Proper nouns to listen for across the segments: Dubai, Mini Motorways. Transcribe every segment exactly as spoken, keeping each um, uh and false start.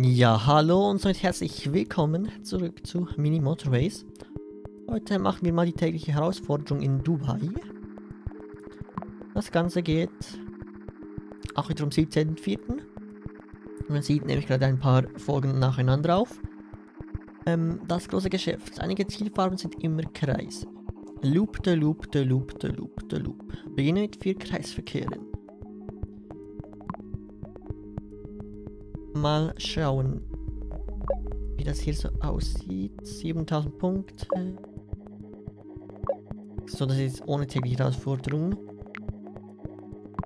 Ja, hallo und somit herzlich willkommen zurück zu Mini Motorways. Heute machen wir mal die tägliche Herausforderung in Dubai. Das Ganze geht auch wieder um siebzehnten vierten Man sieht nämlich gerade ein paar Folgen nacheinander auf. Ähm, das große Geschäft. Einige Zielfarben sind immer Kreise. Loop de Loop de Loop de Loop de Loop. Beginne mit vier Kreisverkehren. Mal schauen, wie das hier so aussieht. siebentausend Punkte. So, das ist ohne tägliche Herausforderung.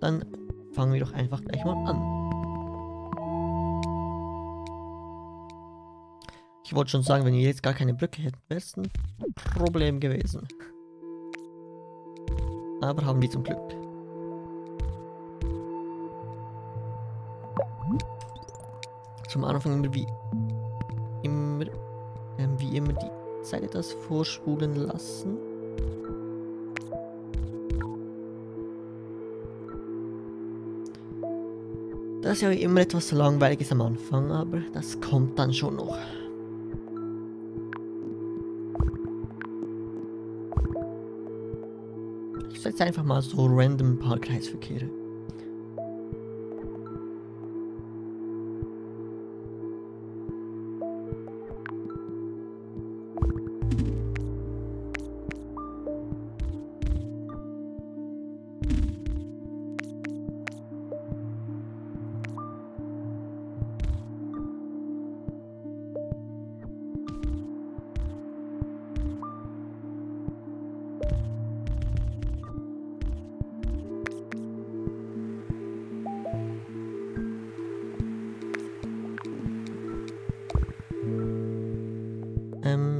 Dann fangen wir doch einfach gleich mal an. Ich wollte schon sagen, wenn wir jetzt gar keine Brücke hätten, wäre es ein Problem gewesen. Aber haben wir zum Glück. Zum Anfang immer wie immer, äh, wie immer die Zeit etwas vorspulen lassen. Das ist ja immer etwas Langweiliges am Anfang, aber das kommt dann schon noch. Ich setze einfach mal so random ein paar Kreisverkehre.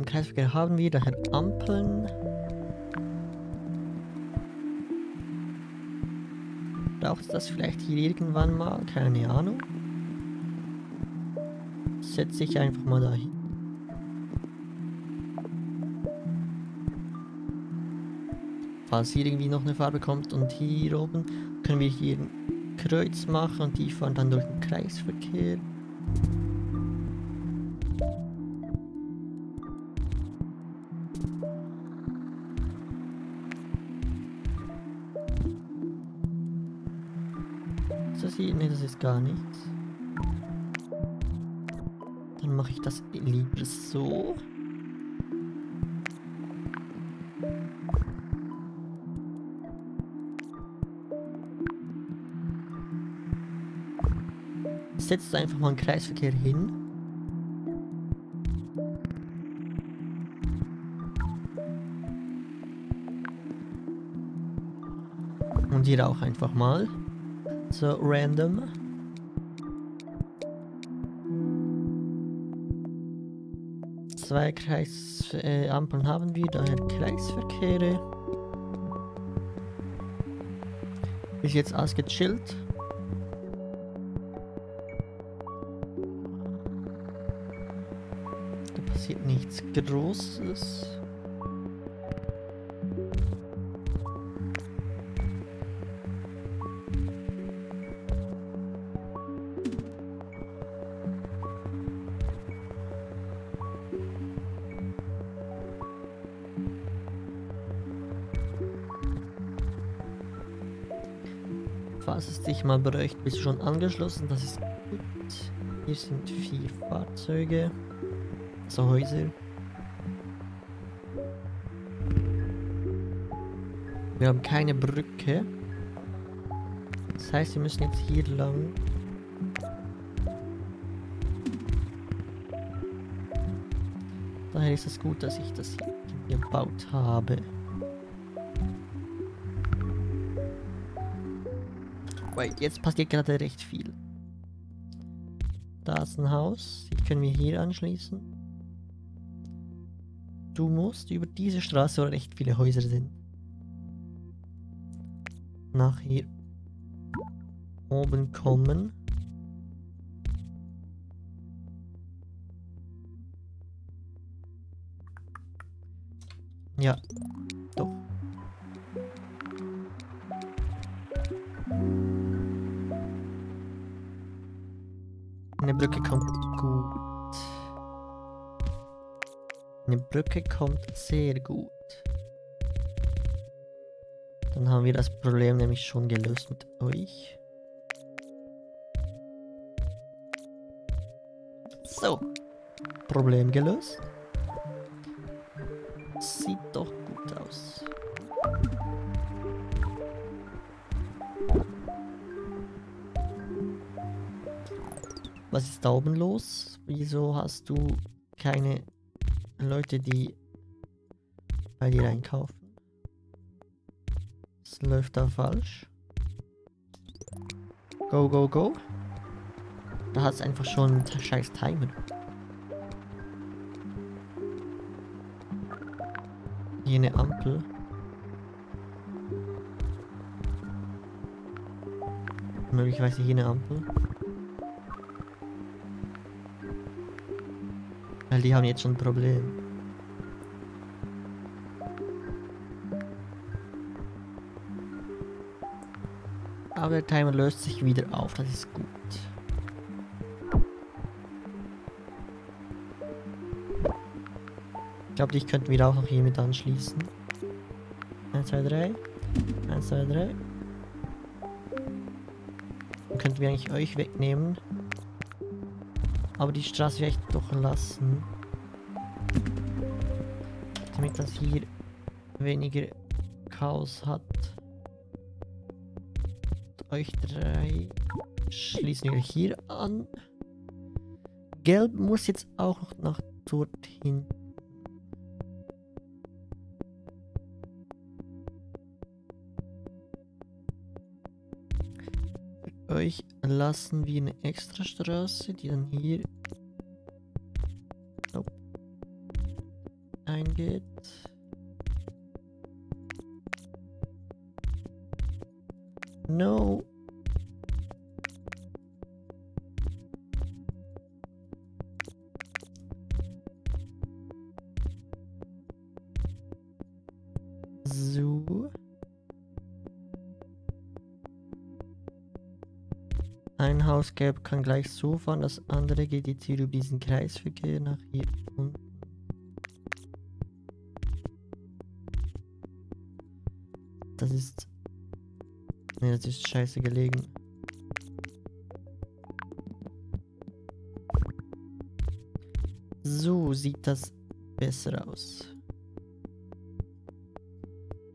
Kreisverkehr haben wir, daher Ampeln. Braucht es das vielleicht hier irgendwann mal? Keine Ahnung. Setze ich einfach mal dahin. Falls hier irgendwie noch eine Farbe kommt und hier oben, können wir hier ein Kreuz machen und die fahren dann durch den Kreisverkehr. Das hier? Ne, das ist gar nichts. Dann mache ich das lieber so. Setzt einfach mal einen Kreisverkehr hin. Und hier auch einfach mal. So random. Zwei Kreisampeln äh, haben wir, daher Kreisverkehre. Ist jetzt alles gechillt. Da passiert nichts Großes. Falls es dich mal bräuchte, bist du schon angeschlossen, das ist gut. Hier sind vier Fahrzeuge, also Häuser. Wir haben keine Brücke, das heißt, wir müssen jetzt hier lang. Daher ist es gut, dass ich das hier gebaut habe. Wait, jetzt passiert gerade recht viel. Da ist ein Haus, die können wir hier anschließen. Du musst über diese Straße, wo recht viele Häuser sind. Nach hier oben kommen. Ja, doch. Eine Brücke kommt gut. Eine Brücke kommt sehr gut. Dann haben wir das Problem nämlich schon gelöst mit euch. So, Problem gelöst. Sieht doch gut aus. Was ist da oben los? Wieso hast du keine Leute, die bei dir einkaufen? Es läuft da falsch. Go, go, go. Da hat es einfach schon einen scheiß Timer. Hier eine Ampel. Möglicherweise hier eine Ampel. Weil die haben jetzt schon ein Problem. Aber der Timer löst sich wieder auf, das ist gut. Ich glaube, dich könnten wir auch noch hier mit anschließen. eins, zwei, drei. eins, zwei, drei. Dann könnten wir eigentlich euch wegnehmen. Aber die Straße vielleicht doch lassen, damit das hier weniger Chaos hat. Und euch drei schließen wir hier an. Gelb muss jetzt auch noch nach dorthin. Euch lassen wir eine extra Straße, die dann hier oh. eingeht. No. So. Ein Haus gelb kann gleich so fahren, das andere geht jetzt hier über diesen Kreisverkehr nach hier unten. Das ist... Ne, das ist scheiße gelegen. So sieht das besser aus.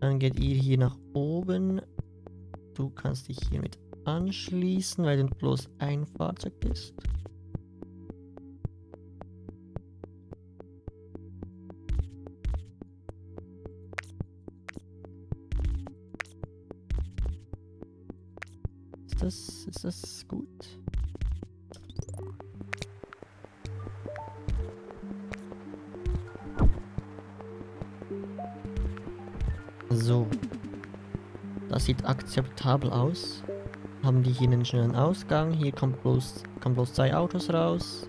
Dann geht ihr hier nach oben. Du kannst dich hier mit anschließen, weil du bloß ein Fahrzeug bist. Ist das, ist das gut? So. Das sieht akzeptabel aus. Haben die hier einen schönen Ausgang, hier kommt bloß, kommen bloß zwei Autos raus.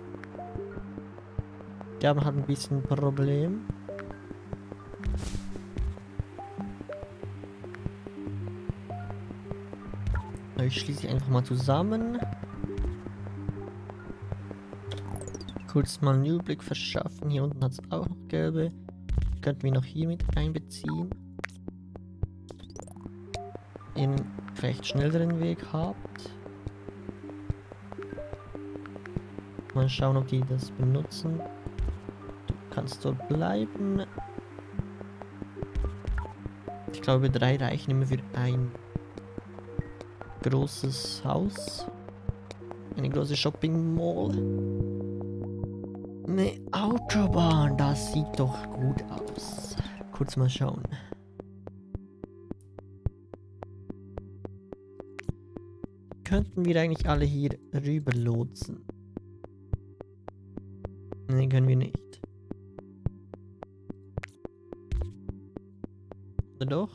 Die haben halt ein bisschen Problem. Ich schließe einfach mal zusammen. Kurz mal einen Überblick verschaffen, hier unten hat es auch noch gelbe. Könnten wir noch hier mit einbeziehen. In vielleicht schnelleren Weg habt. Mal schauen, ob die das benutzen. Du kannst dort bleiben. Ich glaube, drei reichen immer für ein großes Haus. Eine große Shopping Mall. Eine Autobahn, das sieht doch gut aus. Kurz mal schauen. Könnten wir eigentlich alle hier rüber lotsen? Ne, können wir nicht. Oder doch?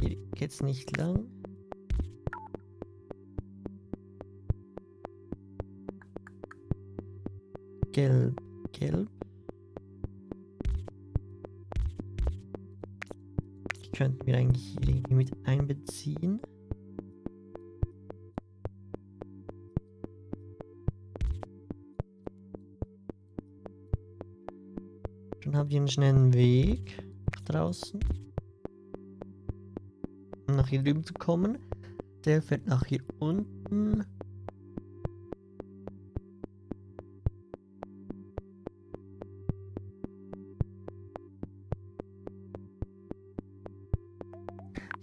Hier geht's nicht lang. Gelb, gelb. Könnten wir eigentlich mit einbeziehen. Dann habt ihr einen schnellen Weg nach draußen, um nach hier drüben zu kommen. Der fährt nach hier unten.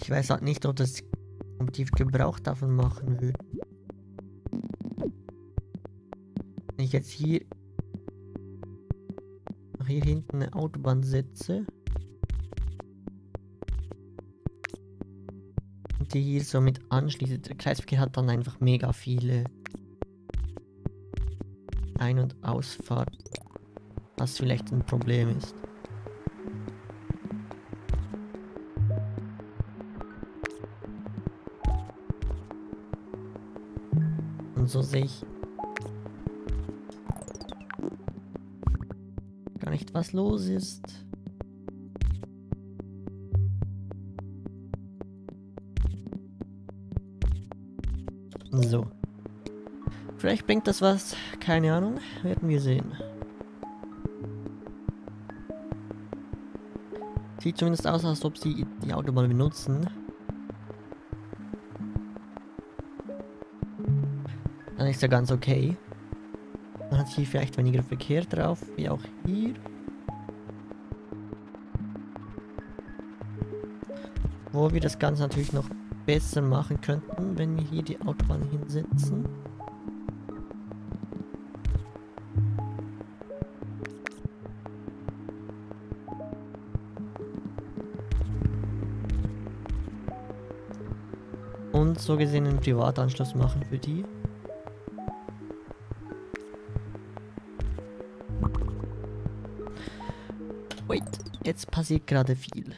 Ich weiß halt nicht, ob das ob die Gebrauch davon machen würde. Wenn ich jetzt hier hier hinten eine Autobahn setze und die hier so mit anschließt, der Kreisverkehr hat dann einfach mega viele Ein- und Ausfahrten, was vielleicht ein Problem ist. So sehe ich gar nicht, was los ist. So. Vielleicht bringt das was. Keine Ahnung. Werden wir sehen. Sieht zumindest aus, als ob sie die Autobahn benutzen. Dann ist ja ganz okay. Man hat hier vielleicht weniger Verkehr drauf, wie auch hier. Wo wir das Ganze natürlich noch besser machen könnten, wenn wir hier die Autobahn hinsetzen. Und so gesehen einen Privatanschluss machen für die. Wait, jetzt passiert gerade viel.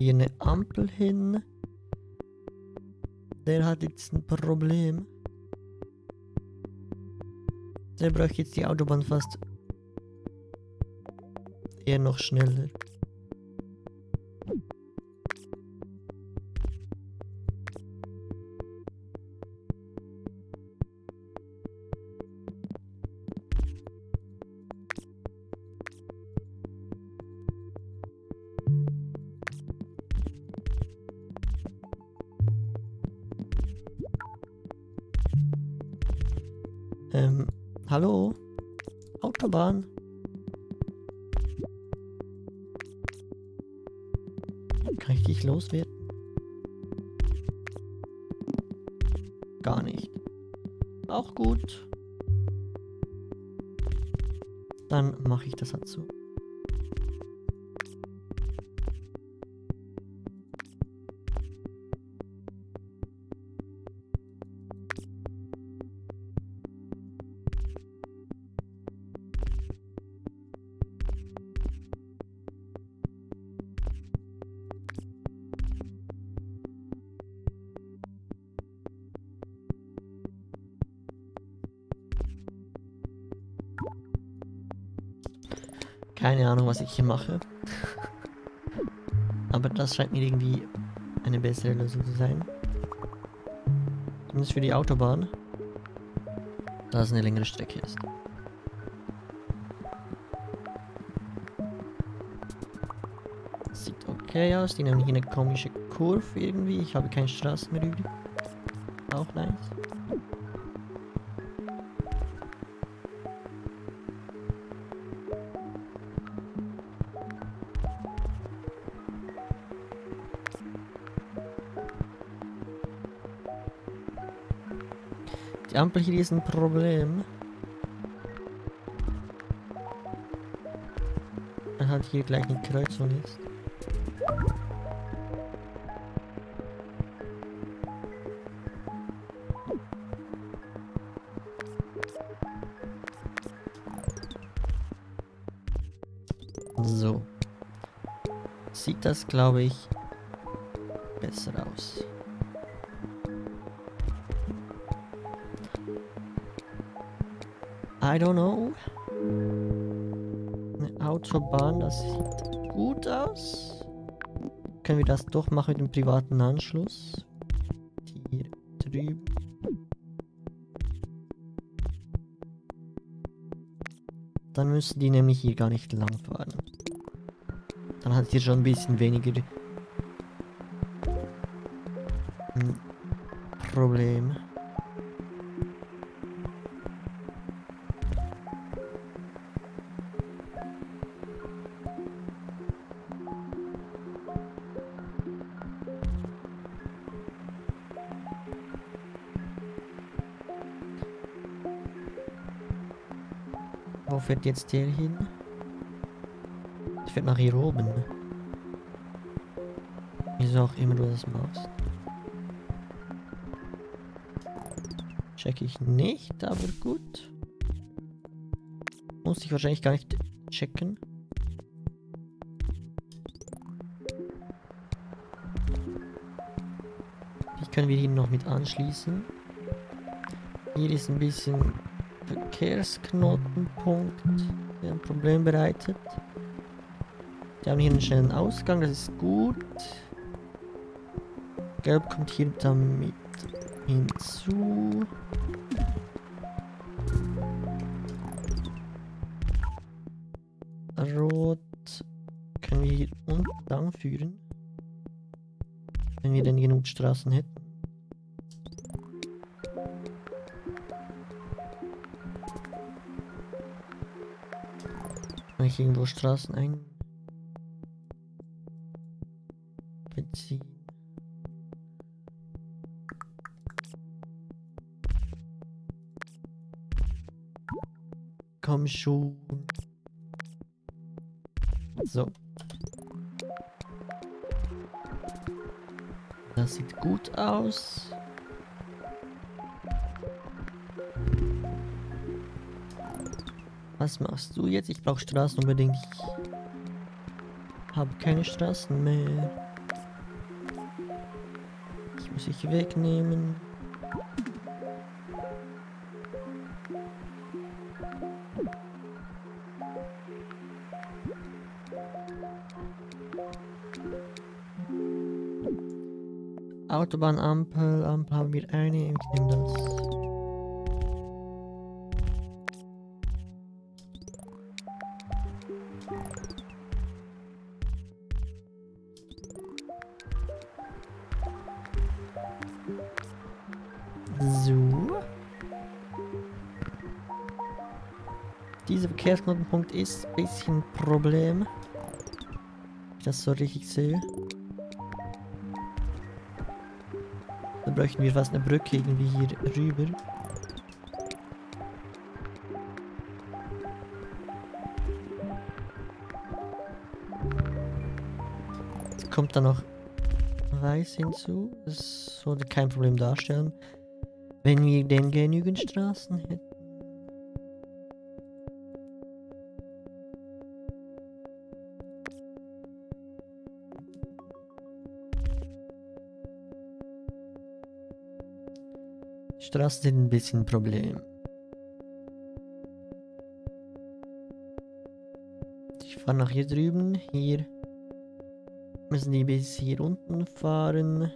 Hier eine Ampel hin. Der hat jetzt ein Problem. Der braucht jetzt die Autobahn fast eher noch schneller. Ähm, hallo? Autobahn? Kann ich dich loswerden? Gar nicht. Auch gut. Dann mache ich das dazu. Keine Ahnung, was ich hier mache. Aber das scheint mir irgendwie eine bessere Lösung zu sein. Zumindest für die Autobahn. Da es eine längere Strecke ist. Das sieht okay aus. Die nehmen hier eine komische Kurve irgendwie. Ich habe keine Straßen mehr übrig. Auch nice. Die Ampel hier ist ein Problem. Er hat hier gleich eine Kreuzung ist. So. Sieht das, glaube ich, besser aus. I don't know. Autobahn, das sieht gut aus. Können wir das doch machen mit dem privaten Anschluss? Hier drüben. Dann müssen die nämlich hier gar nicht lang fahren. Dann hat hier schon ein bisschen weniger ein Problem. Wo fährt jetzt der hin? Ich fährt nach hier oben. Wieso auch immer du das machst. Check ich nicht, aber gut. Muss ich wahrscheinlich gar nicht checken. Die können wir hier noch mit anschließen. Hier ist ein bisschen Verkehrsknotenpunkt, der ein Problem bereitet. Die haben hier einen schnellen Ausgang, das ist gut. Gelb kommt hier damit hinzu. Rot können wir hier unten lang führen, wenn wir denn genug Straßen hätten. Kann ich irgendwo Straßen ein beziehen? Komm schon. So. Das sieht gut aus. Was machst du jetzt? Ich brauche Straßen unbedingt. Ich habe keine Straßen mehr. Die muss ich wegnehmen. Autobahnampel, Ampel haben wir eine. Ich nehme das. So. Dieser Verkehrsknotenpunkt ist ein bisschen ein Problem. Wenn ich das so richtig sehe. Dann bräuchten wir fast eine Brücke irgendwie hier rüber. Jetzt kommt da noch Weiß hinzu. Das sollte kein Problem darstellen. Wenn wir denn genügend Straßen hätten. Straßen sind ein bisschen ein Problem. Ich fahre nach hier drüben. Hier müssen die bis hier unten fahren.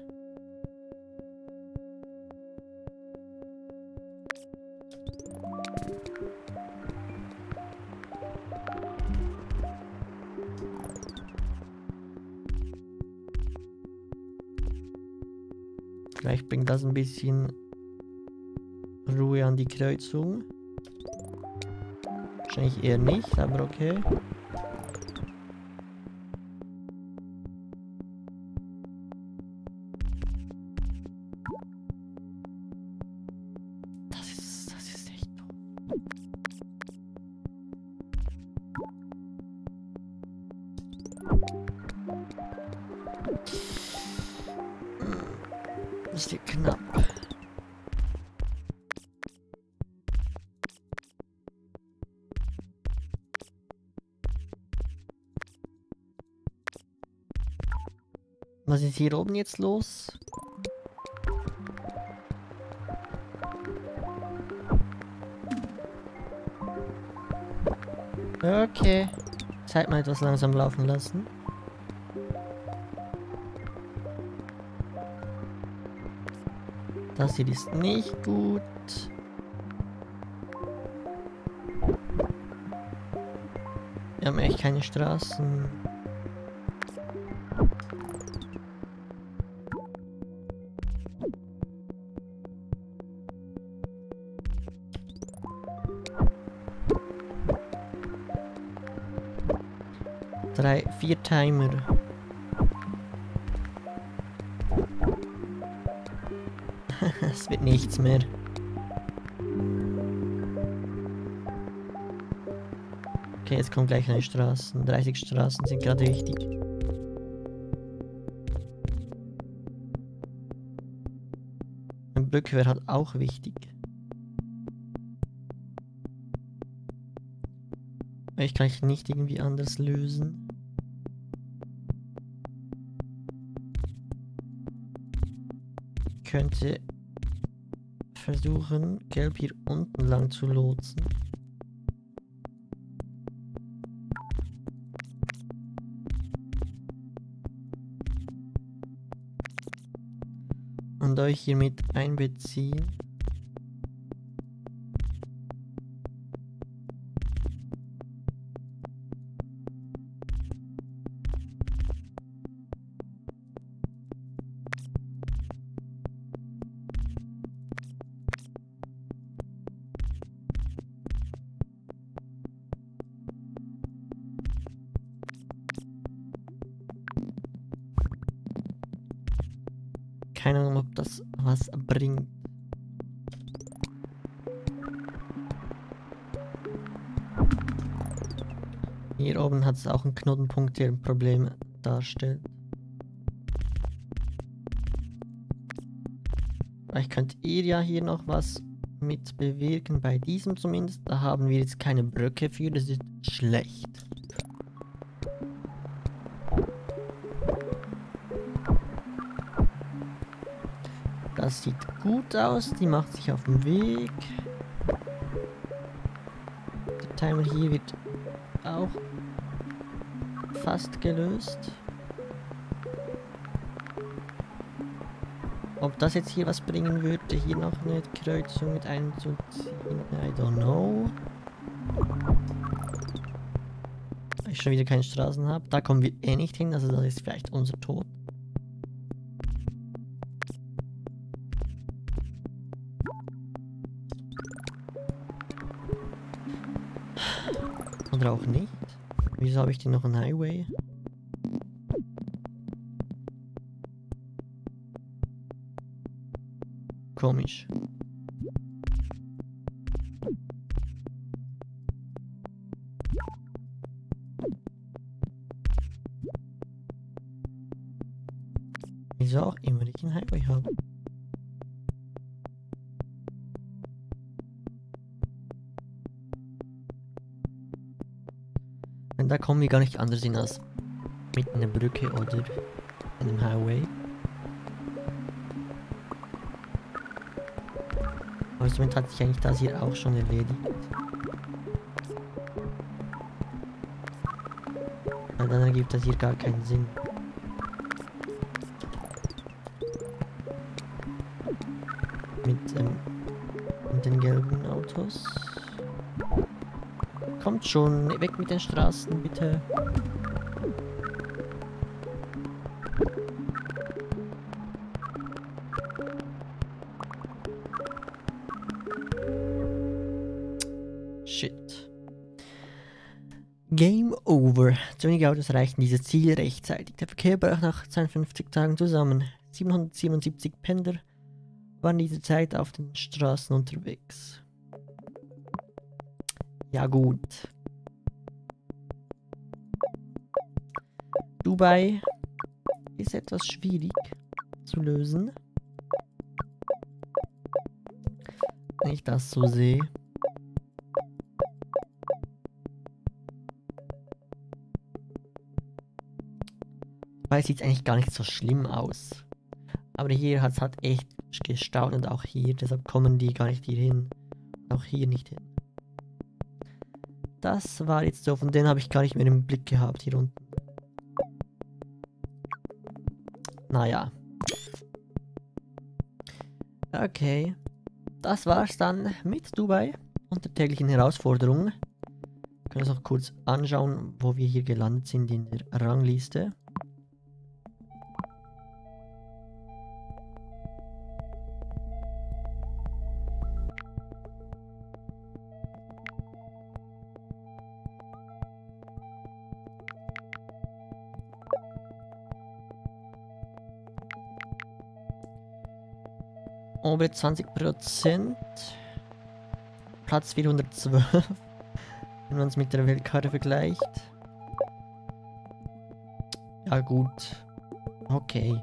Vielleicht bringt das ein bisschen Ruhe an die Kreuzung. Wahrscheinlich eher nicht, aber okay. Das ist, das ist echt doof. Das ist knapp. Was ist hier oben jetzt los? Okay. Zeit mal etwas langsam laufen lassen. Das hier ist nicht gut. Wir haben echt keine Straßen. Drei, vier Timer. Es wird nichts mehr. Okay, jetzt kommen gleich neue Straßen. dreißig Straßen sind gerade wichtig. Eine Brücke wäre halt auch wichtig. Ich kann es nicht irgendwie anders lösen. Könnte versuchen, gelb hier unten lang zu lotsen. Und euch hier mit einbeziehen. Keine Ahnung, ob das was bringt. Hier oben hat es auch einen Knotenpunkt, der ein Problem darstellt. Vielleicht könnt ihr ja hier noch was mit bewirken, bei diesem zumindest. Da haben wir jetzt keine Brücke für, das ist schlecht. Das sieht gut aus, die macht sich auf den Weg. Der Timer hier wird auch fast gelöst. Ob das jetzt hier was bringen würde, hier noch eine Kreuzung mit einzuziehen, I don't know. Weil ich schon wieder keine Straßen habe, da kommen wir eh nicht hin, also das ist vielleicht unser Tod. Oder auch nicht. Wieso habe ich denn noch einen Highway? Komisch. Wieso auch immer ich einen Highway habe. Da kommen wir gar nicht anders hin als mit einer Brücke oder einem Highway. Aber somit hat sich eigentlich das hier auch schon erledigt. Weil dann ergibt das hier gar keinen Sinn. Mit, ähm, mit den gelben Autos. Kommt schon, weg mit den Straßen, bitte. Shit. Game over. Zu wenige Autos erreichten dieses Ziel rechtzeitig. Der Verkehr brach nach zweiundfünfzig Tagen zusammen. siebenhundertsiebenundsiebzig Pendler waren diese Zeit auf den Straßen unterwegs. Ja gut. Dubai ist etwas schwierig zu lösen. Wenn ich das so sehe. Weil es sieht eigentlich gar nicht so schlimm aus. Aber hier hat es halt echt gestaut und auch hier. Deshalb kommen die gar nicht hier hin. Auch hier nicht hin. Das war jetzt doof und den habe ich gar nicht mehr im Blick gehabt hier unten. Naja. Okay. Das war's dann mit Dubai und der täglichen Herausforderung. Wir können uns noch kurz anschauen, wo wir hier gelandet sind in der Rangliste. Obere zwanzig Prozent. Platz vierhundertzwölf. Wenn man es mit der Weltkarte vergleicht. Ja gut. Okay.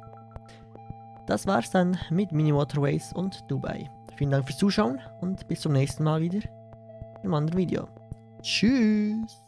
Das war's dann mit Mini Motorways und Dubai. Vielen Dank fürs Zuschauen und bis zum nächsten Mal wieder im anderen Video. Tschüss!